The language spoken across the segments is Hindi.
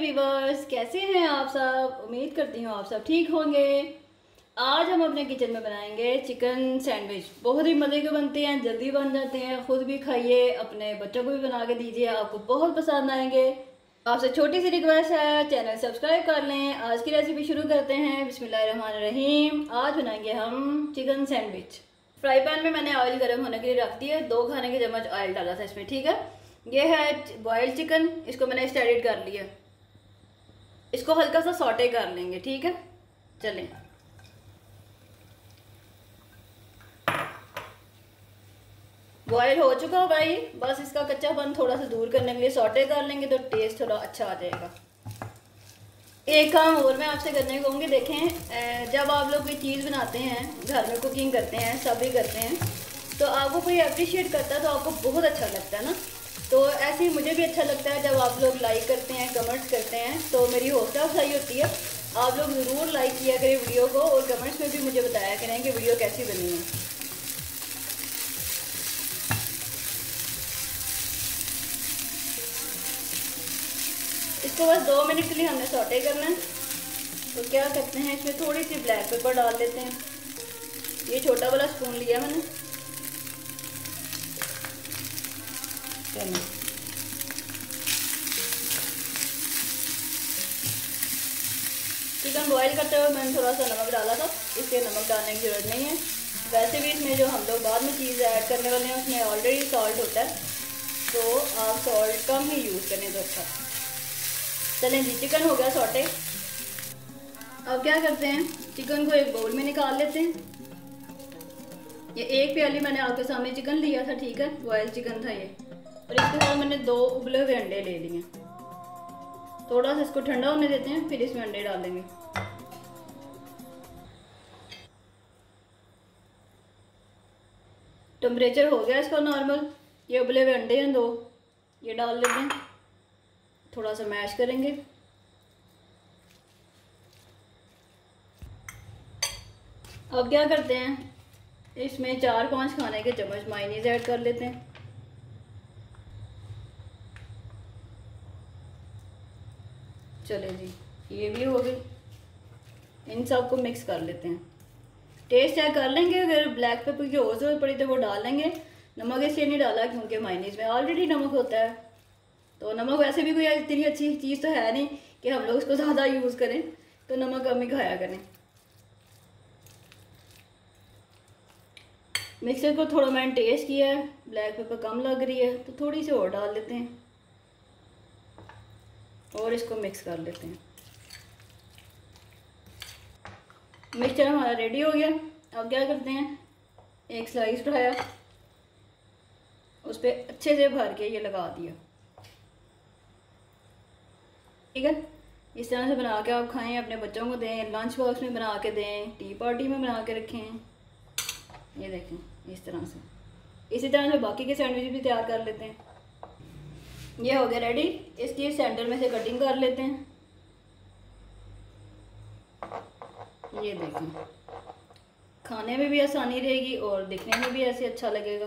मेरे व्यूवर्स, कैसे हैं आप सब। उम्मीद करती हूँ आप सब ठीक होंगे। आज हम अपने किचन में बनाएंगे चिकन सैंडविच। बहुत ही मज़े के बनते हैं, जल्दी बन जाते हैं। ख़ुद भी खाइए, अपने बच्चों को भी बना के दीजिए, आपको बहुत पसंद आएंगे। आपसे छोटी सी रिक्वेस्ट है, चैनल सब्सक्राइब कर लें। आज की रेसिपी शुरू करते हैं। बिस्मिल्लाहिर्रहमानिर्रहीम। आज बनाएंगे हम चिकन सैंडविच। फ्राई पैन में मैंने ऑयल गर्म होने के लिए रख दिया। 2 खाने के चम्मच ऑयल डाला था इसमें, ठीक है। ये है बॉयल्ड चिकन, इसको मैंने स्टैरिड कर लिया। इसको हल्का सा सॉटे कर लेंगे, ठीक है। चलें, बॉयल हो चुका भाई। बस इसका कच्चापन थोड़ा सा दूर करने के लिए सॉटे कर लेंगे तो टेस्ट थोड़ा अच्छा आ जाएगा। एक काम और मैं आपसे करने को कहूँगी। देखें, जब आप लोग कोई चीज़ बनाते हैं, घर में कुकिंग करते हैं, सभी करते हैं, तो आपको कोई अप्रिशिएट करता है तो आपको बहुत अच्छा लगता है ना। तो ऐसे ही मुझे भी अच्छा लगता है जब आप लोग लाइक करते हैं, कमेंट्स करते हैं, तो मेरी हौसला अफजाई होती है। आप लोग ज़रूर लाइक किया करें वीडियो को, और कमेंट्स में भी मुझे बताया करें कि वीडियो कैसी बनी है। इसको बस 2 मिनट के लिए हमने सॉटे करना है। तो क्या करते हैं, इसमें थोड़ी सी ब्लैक पेपर डाल देते हैं। ये छोटा वाला स्पून लिया मैंने। चिकन बॉईल करते हुए मैंने थोड़ा सा नमक डाला था, इसलिए नमक डालने की ज़रूरत नहीं है। वैसे भी इसमें जो हम लोग बाद में चीज़ ऐड करने वाले हैं उसमें ऑलरेडी सॉल्ट होता है, तो आप सॉल्ट कम ही यूज़ करें तो अच्छा। चलें जी, चिकन हो गया सॉटे। अब क्या करते हैं, चिकन को एक बाउल में निकाल लेते हैं। ये एक प्याली मैंने आपके सामने चिकन लिया था, ठीक है, बॉयल चिकन था ये। और इसके साथ मैंने 2 उबले हुए अंडे ले लिए। थोड़ा सा इसको ठंडा होने देते हैं, फिर इसमें अंडे डालेंगे। टेम्परेचर हो गया इसका नॉर्मल। ये उबले हुए अंडे हैं 2, ये डाल देते हैं। थोड़ा सा मैश करेंगे। अब क्या करते हैं, इसमें 4-5 खाने के चम्मच मायोनीज ऐड कर लेते हैं। चले जी, ये भी हो गई। इन सब को मिक्स कर लेते हैं, टेस्ट चेक कर लेंगे। अगर ब्लैक पेपर की और ज़रूरत पड़ी तो वो डाल लेंगे। नमक इसलिए नहीं डाला क्योंकि मायोनीज़ में ऑलरेडी नमक होता है, तो नमक वैसे भी कोई इतनी अच्छी चीज़ तो है नहीं कि हम लोग उसको ज़्यादा यूज़ करें, तो नमक कम ही खाया करें। मिक्सर को थोड़ा मैंने टेस्ट किया है, ब्लैक पेपर कम लग रही है तो थोड़ी सी और डाल देते हैं और इसको मिक्स कर लेते हैं। मिक्सचर हमारा रेडी हो गया। अब क्या करते हैं, एक स्लाइस उठाया, उस पर अच्छे से भर के ये लगा दिया, ठीक है। इस तरह से बना के आप खाएं, अपने बच्चों को दें, लंच बॉक्स में बना के दें, टी पार्टी में बना के रखें। ये देखें, इस तरह से। इसी तरह से बाकी के सैंडविच भी तैयार कर लेते हैं। ये हो गया रेडी। इसकी सेंटर में से कटिंग कर लेते हैं। ये देखें, खाने में भी आसानी रहेगी और दिखने में भी ऐसे अच्छा लगेगा।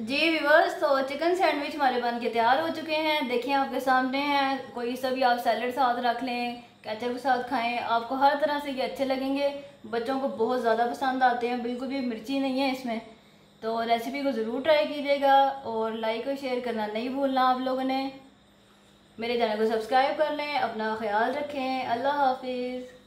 जी व्यूअर्स, तो चिकन सैंडविच हमारे बन के तैयार हो चुके हैं। देखिए आपके सामने हैं। कोई सा भी आप सैलड साथ रख लें, केचप के साथ खाएं, आपको हर तरह से ये अच्छे लगेंगे। बच्चों को बहुत ज़्यादा पसंद आते हैं, बिल्कुल भी मिर्ची नहीं है इसमें। तो रेसिपी को ज़रूर ट्राई कीजिएगा और लाइक और शेयर करना नहीं भूलना आप लोगों ने। मेरे चैनल को सब्सक्राइब कर लें। अपना ख्याल रखें। अल्लाह हाफिज़।